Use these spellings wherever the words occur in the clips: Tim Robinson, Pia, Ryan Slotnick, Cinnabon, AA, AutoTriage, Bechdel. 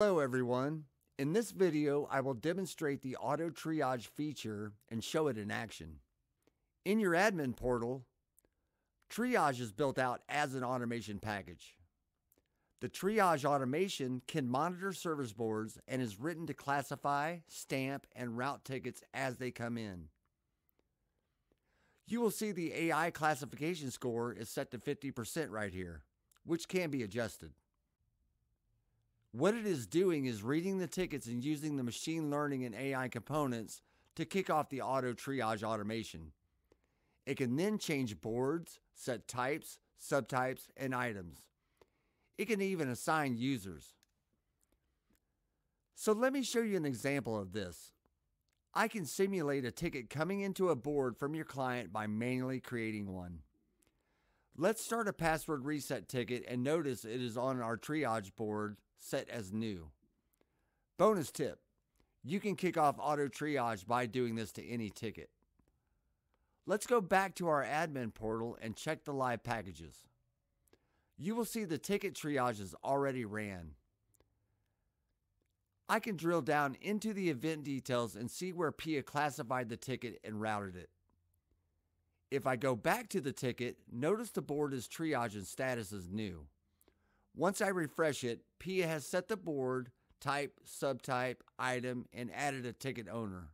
Hello everyone, in this video I will demonstrate the AutoTriage feature and show it in action. In your admin portal, triage is built out as an automation package. The triage automation can monitor service boards and is written to classify, stamp, and route tickets as they come in. You will see the AI classification score is set to 50% right here, which can be adjusted. What it is doing is reading the tickets and using the machine learning and AI components to kick off the AutoTriage automation. It can then change boards, set types, subtypes, and items. It can even assign users. So let me show you an example of this. I can simulate a ticket coming into a board from your client by manually creating one. Let's start a password reset ticket and notice it is on our triage board set as new. Bonus tip, you can kick off AutoTriage by doing this to any ticket. Let's go back to our admin portal and check the live packages. You will see the ticket triages already ran. I can drill down into the event details and see where Pia classified the ticket and routed it. If I go back to the ticket, notice the board is triage and status is new. Once I refresh it, Pia has set the board, type, subtype, item, and added a ticket owner.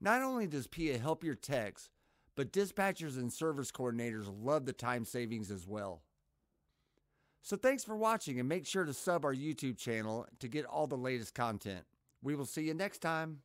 Not only does Pia help your techs, but dispatchers and service coordinators love the time savings as well. So thanks for watching and make sure to sub our YouTube channel to get all the latest content. We will see you next time.